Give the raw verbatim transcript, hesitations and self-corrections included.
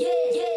yeah, yeah.